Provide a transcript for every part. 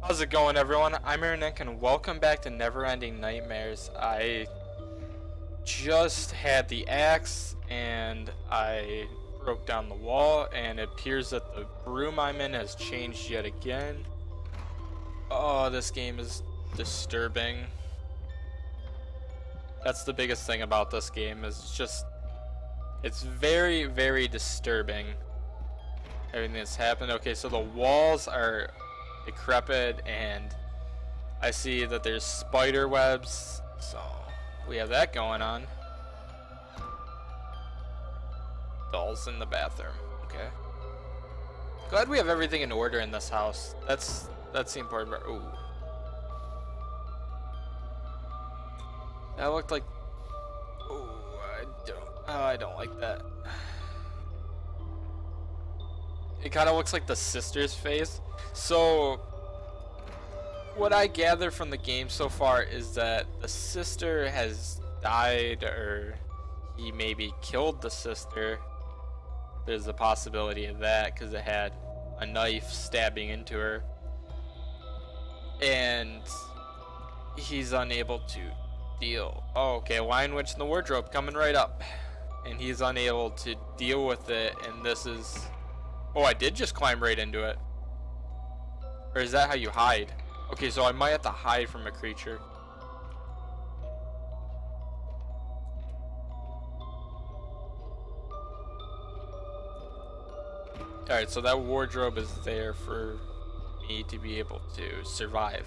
How's it going, everyone? I'm ErrorNick and welcome back to Neverending Nightmares. I just had the axe and I broke down the wall, and it appears that the room I'm in has changed yet again. Oh, this game is disturbing. That's the biggest thing about this game, is just it's very, very disturbing. Everything that's happened. Okay, so the walls are decrepit, and I see that there's spider webs, so we have that going on. Dolls in the bathroom. Okay. Glad we have everything in order in this house. That's the important part. Ooh. That looked like. Ooh, I don't like that. It kind of looks like the sister's face. So what I gather from the game so far is that the sister has died, or he maybe killed the sister. There's a possibility of that because it had a knife stabbing into her, and he's unable to deal. Oh, okay, lion witch in the wardrobe coming right up, and he's unable to deal with it, and this is... Oh, I did just climb right into it. Or is that how you hide? Okay, so I might have to hide from a creature. Alright, so that wardrobe is there for me to be able to survive.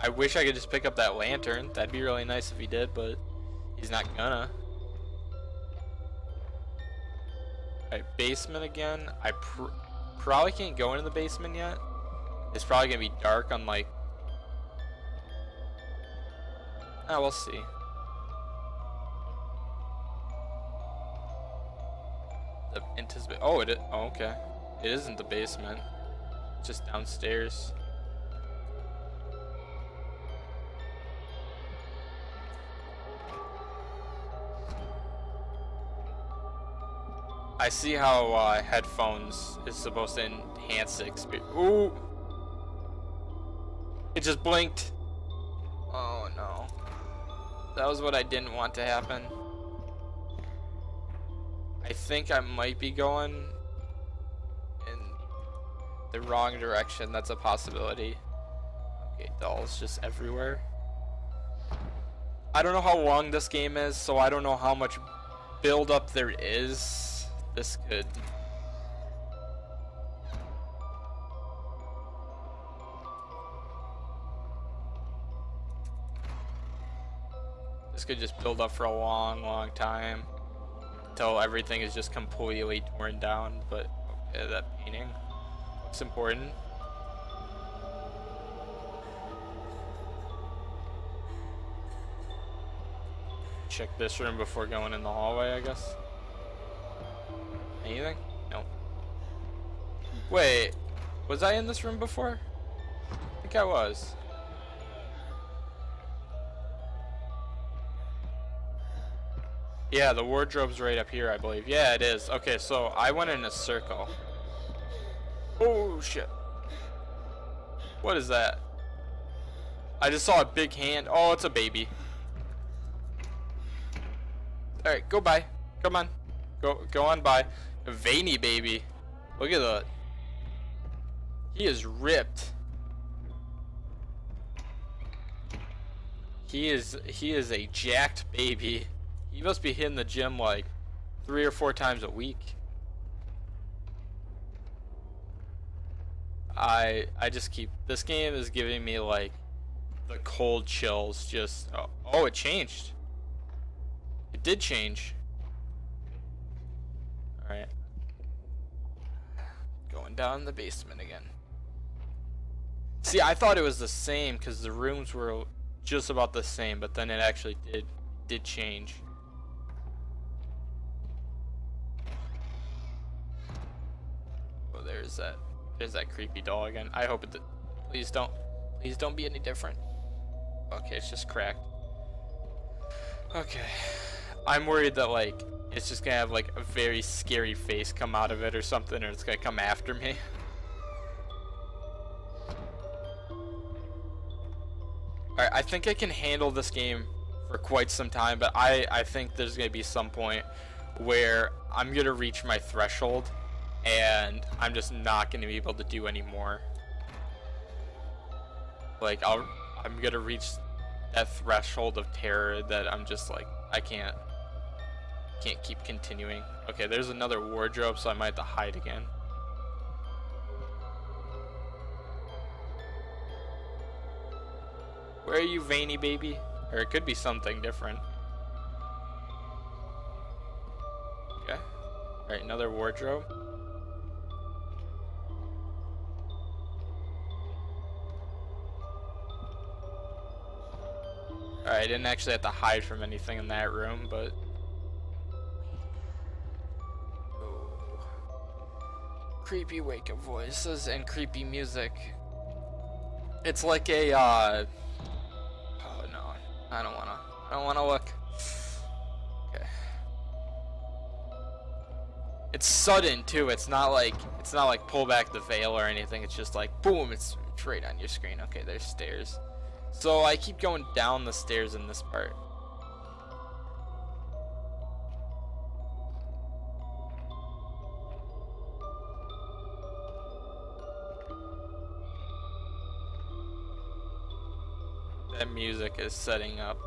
I wish I could just pick up that lantern. That'd be really nice if he did, but he's not gonna. Alright, basement again. I probably can't go into the basement yet. It's probably gonna be dark on, like... Oh, we'll see. The anticipate. Oh, it is. Oh, okay. It isn't the basement. It's just downstairs. I see how headphones is supposed to enhance the experience. Ooh! It just blinked. Oh no. That was what I didn't want to happen. I think I might be going in the wrong direction. That's a possibility. Okay, dolls just everywhere. I don't know how long this game is, so I don't know how much build up there is. This could... This could just build up for a long, long time until everything is just completely torn down. But okay, that painting looks important. Check this room before going in the hallway, I guess. Anything? No. Wait, was I in this room before? I think I was. Yeah, the wardrobe's right up here, I believe. Yeah, it is. Okay, so I went in a circle. Oh, shit. What is that? I just saw a big hand. Oh, it's a baby. Alright, go by. Come on. Go on by. A veiny baby. Look at that. He is ripped. He is a jacked baby. He must be hitting the gym like 3 or 4 times a week. I just keep... This game is giving me like the cold chills. Just... Oh, it changed. It did change. Alright. Going down the basement again. See, I thought it was the same because the rooms were just about the same, but then it actually did change. Oh, there's that creepy doll again. I hope it... Please don't be any different. Okay, it's just cracked. Okay. I'm worried that like it's just gonna have like a very scary face come out of it or something, or it's gonna come after me. Alright, I think I can handle this game for quite some time, but I think there's going to be some point where I'm going to reach my threshold and I'm just not going to be able to do any more. Like, I'm going to reach that threshold of terror that I'm just like, I can't keep continuing. Okay, there's another wardrobe, so I might have to hide again. Where are you, veiny baby? Or it could be something different. Okay. Alright, another wardrobe. Alright, I didn't actually have to hide from anything in that room, but... creepy wake-up voices and creepy music. It's like a, oh no, I don't wanna look. Okay. It's sudden too, it's not like pull back the veil or anything, it's just like, boom, it's right on your screen. Okay, there's stairs. So I keep going down the stairs in this part. That music is setting up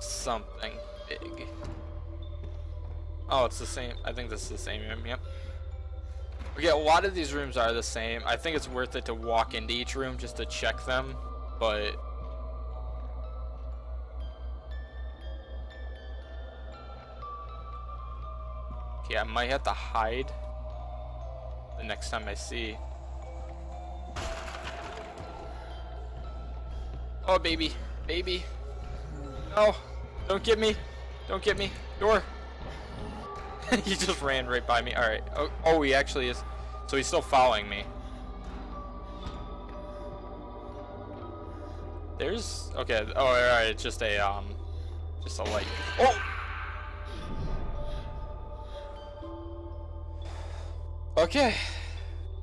something big. Oh, it's the same. I think this is the same room. Yep. Okay, a lot of these rooms are the same. I think it's worth it to walk into each room just to check them, but... okay, I might have to hide the next time I see... oh, baby, baby. No, don't get me. Don't get me. Door. He just ran right by me. Alright. Oh, he actually is. So he's still following me. There's... okay. Oh, alright. It's just a light. Oh! Okay.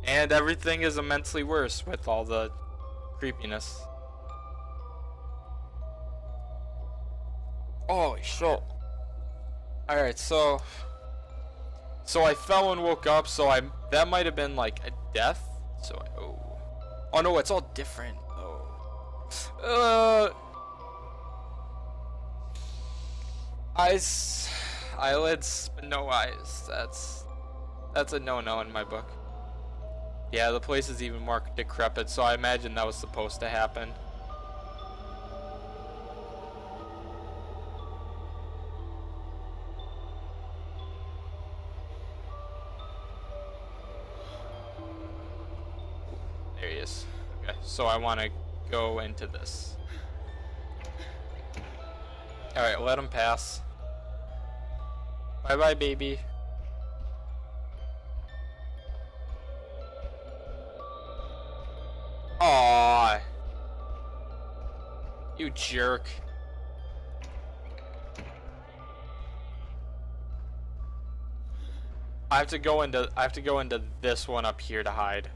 And everything is immensely worse with all the creepiness. Holy shit. Alright, so I fell and woke up, so that might have been like a death. So oh no, it's all different. Oh. Eyes, eyelids, but no eyes. That's a no-no in my book. Yeah, the place is even more decrepit, so I imagine that was supposed to happen. So I want to go into this. Alright, let him pass. Bye bye, baby. Aww. You jerk. I have to go into this one up here to hide.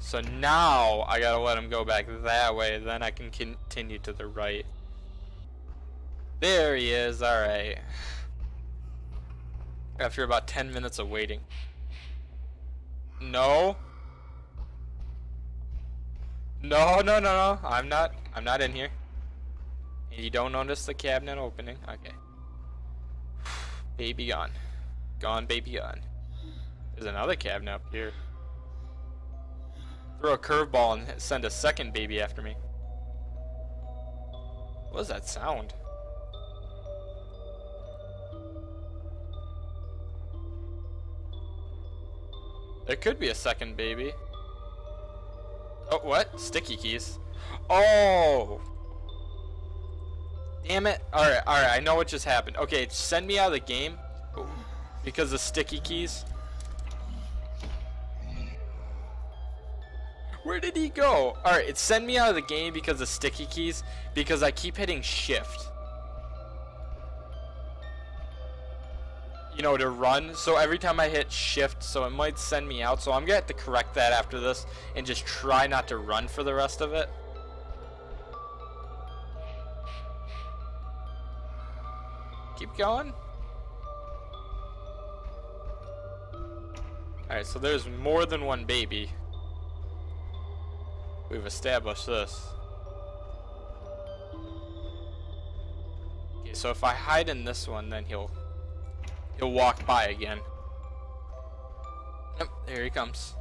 So now I gotta let him go back that way, then I can continue to the right. There he is, alright. After about 10 minutes of waiting. No. No. I'm not in here. And you don't notice the cabinet opening? Okay. Baby gone. Gone, baby gone. There's another cabinet up here. Throw a curveball and send a second baby after me. What was that sound? There could be a second baby. Oh, what? Sticky keys. Oh! Damn it. Alright, I know what just happened. Okay, send me out of the game because of sticky keys. Where did he go? Alright, it's send me out of the game because of sticky keys, because I keep hitting shift. you know, to run. So every time I hit shift, so it might send me out. So I'm gonna have to correct that after this and just try not to run for the rest of it. Keep going. Alright, so there's more than one baby. We've established this. Okay, so if I hide in this one, then he'll walk by again. Yep, there he comes.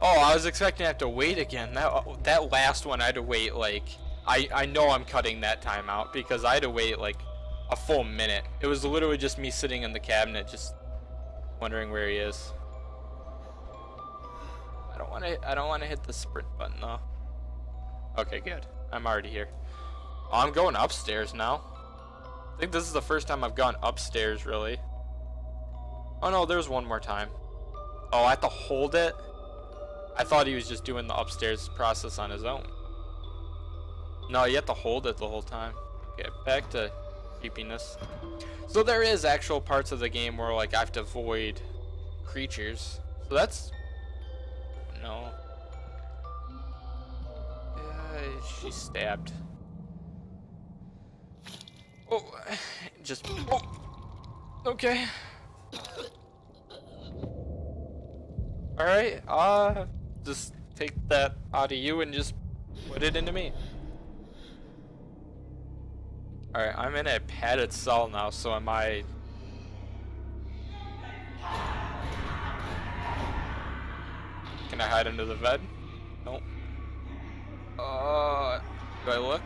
Oh, I was expecting to have to wait again. That last one I had to wait, like, I know I'm cutting that time out because I had to wait like a full minute. It was literally just me sitting in the cabinet just wondering where he is. I don't wanna hit the sprint button though. Okay, good. I'm already here. Oh, I'm going upstairs now. I think this is the first time I've gone upstairs really. Oh no, there's one more time. Oh, I have to hold it? I thought he was just doing the upstairs process on his own. No, you have to hold it the whole time. Okay, back to creepiness. So there is actual parts of the game where like I have to avoid creatures. So that's no. She's stabbed. Oh, just oh. Okay. All right. Just take that out of you and just put it into me. Alright, I'm in a padded cell now, so am I... Can I hide under the bed? Nope. Do I look?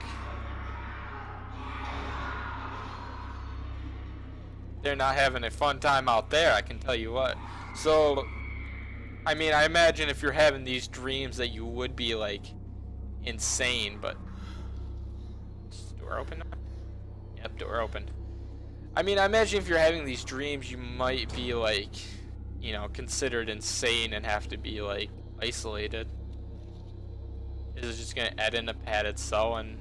They're not having a fun time out there, I can tell you what. So, I mean, I imagine if you're having these dreams that you would be, like, insane, but... Is the door open now? Yep, door open. I mean, I imagine if you're having these dreams, you might be, like, you know, considered insane and have to be, like, isolated. This is just gonna add in a padded cell and...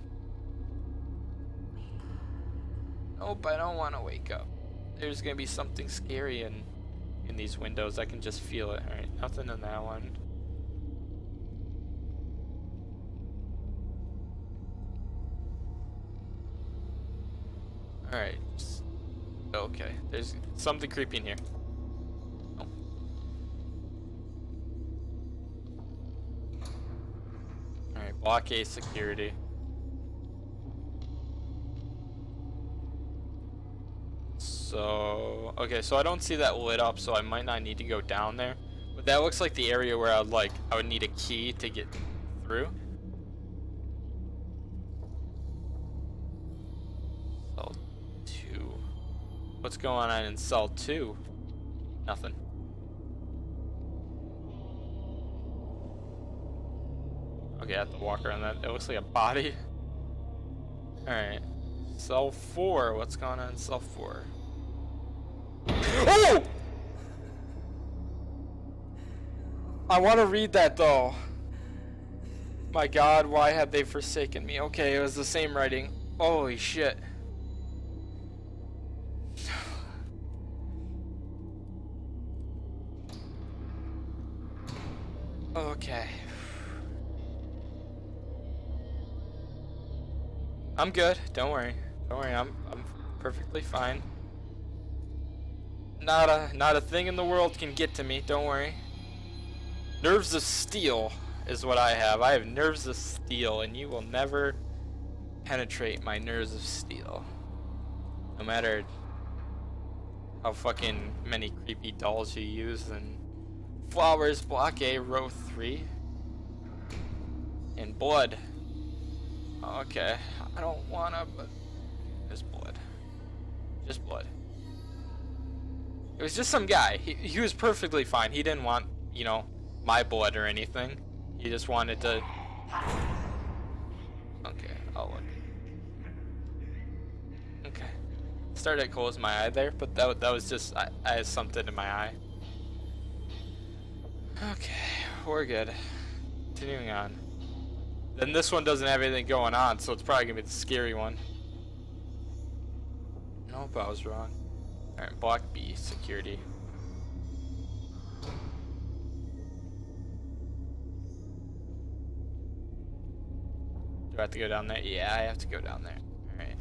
Nope, I don't want to wake up. There's gonna be something scary in these windows. I can just feel it. Alright, nothing in that one. Alright, okay, there's something creepy in here. Oh. Alright, block A security. So, okay, so I don't see that lit up, so I might not need to go down there. But that looks like the area where I would need a key to get through. What's going on in cell 2? Nothing. Okay, I have to walk around that. It looks like a body. Alright. Cell 4. What's going on in cell 4? Oh! I want to read that though. My God, why have they forsaken me? Okay, it was the same writing. Holy shit. Okay. I'm good. Don't worry. Don't worry. I'm perfectly fine. Not a thing in the world can get to me. Don't worry. Nerves of steel is what I have. I have nerves of steel, and you will never penetrate my nerves of steel. No matter how fucking many creepy dolls you use and flowers, block A, row 3. And blood. Okay. I don't wanna, but there's blood. Just blood. It was just some guy. He was perfectly fine. He didn't want, you know, my blood or anything. He just wanted to... Okay, I'll look. Okay. Started to close my eye there, but that was just... I had something in my eye. Okay, we're good. Continuing on. Then this one doesn't have anything going on, so it's probably gonna be the scary one. Nope, I was wrong. Alright, block B, security. Do I have to go down there? Yeah, I have to go down there. Alright.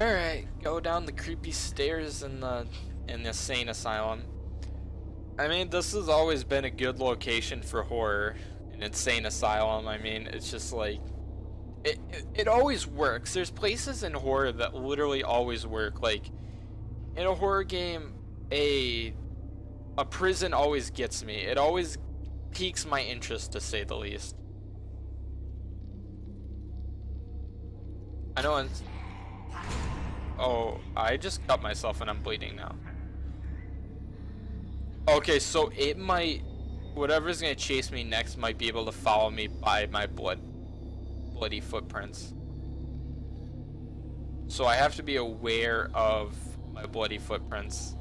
Alright, go down the creepy stairs in the insane asylum. I mean, this has always been a good location for horror. An insane asylum, I mean, it's just like... It always works. There's places in horror that literally always work. Like, in a horror game, a prison always gets me. It always piques my interest, to say the least. I know it's... Oh, I just cut myself and I'm bleeding now. Okay, so it might... Whatever's gonna chase me next might be able to follow me by my bloody footprints. So I have to be aware of my bloody footprints.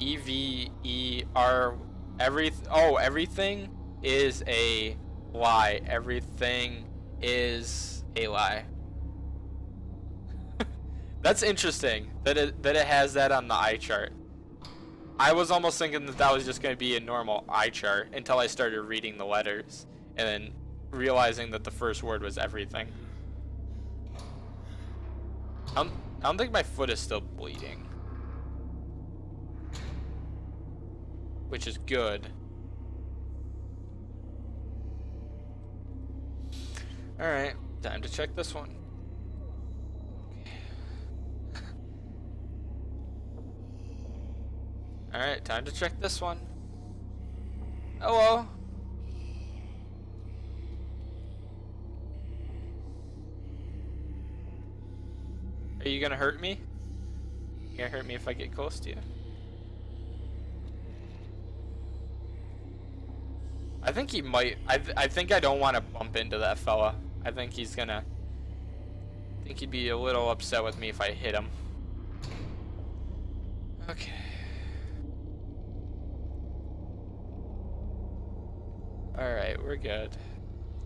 E V E R everything is a lie. Everything is a lie. That's interesting that it has that on the eye chart. I was almost thinking that was just going to be a normal eye chart until I started reading the letters and then realizing that the first word was everything. I don't think my foot is still bleeding, which is good. Alright, time to check this one. Alright, time to check this one. Hello. Are you gonna hurt me? You're gonna hurt me if I get close to you. I think he might. I think I don't want to bump into that fella. I think he's gonna... I think he'd be a little upset with me if I hit him. Okay. Alright, we're good.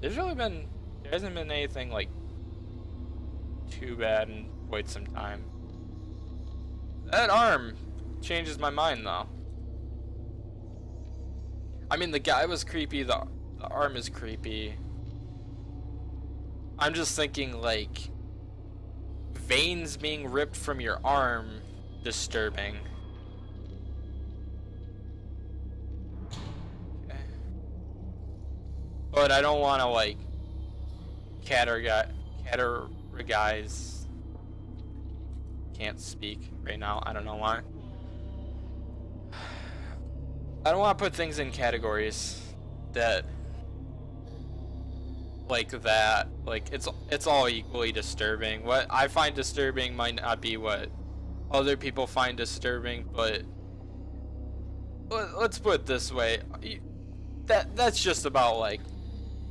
There hasn't been anything like too bad in quite some time. That arm changes my mind though. I mean, the guy was creepy, the arm is creepy. I'm just thinking like veins being ripped from your arm, disturbing. But I don't want to like categorize. Can't speak right now. I don't know why. I don't want to put things in categories that like it's all equally disturbing. What I find disturbing might not be what other people find disturbing, but let's put it this way. That's just about like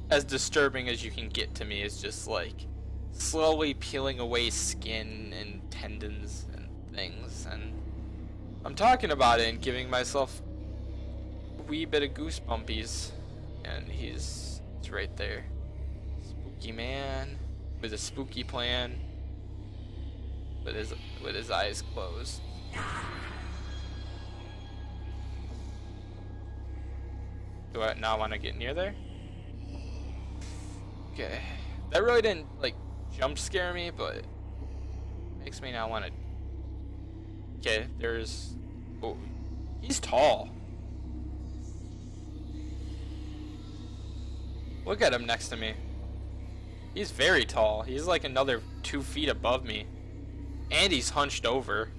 as disturbing as you can get to me, is just like slowly peeling away skin and tendons and things, and I'm talking about it and giving myself a wee bit of goose bumpies, and it's right there. Spooky man with a spooky plan, with his eyes closed. Do I not want to get near there? Okay, that really didn't like jump scare me, but it makes me not want to. Okay, there's... Oh, he's tall. Look at him next to me. He's very tall. He's like another 2 feet above me, and he's hunched over.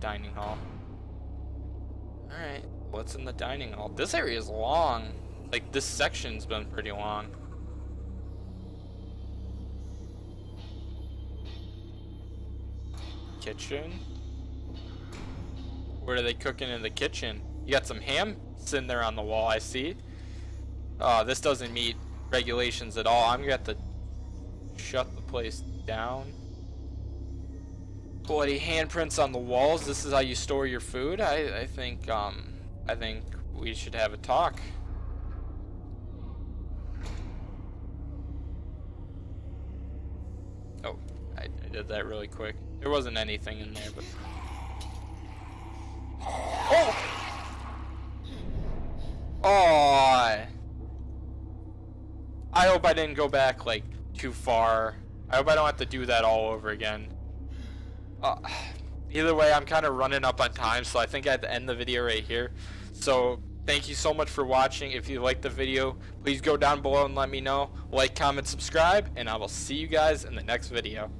Dining hall. All right, what's in the dining hall? This area is long. Like, this section's been pretty long. Kitchen? What are they cooking in the kitchen? You got some ham sitting there on the wall, I see. This doesn't meet regulations at all. I'm gonna have to shut the place down. Bloody handprints on the walls. This is how you store your food. I think we should have a talk. did that really quick. There wasn't anything in there, but... Oh! Aww! I hope I didn't go back, like, too far. I hope I don't have to do that all over again. Either way, I'm kind of running up on time, so I think I have to end the video right here. So, thank you so much for watching. If you liked the video, please go down below and let me know. Like, comment, subscribe, and I will see you guys in the next video.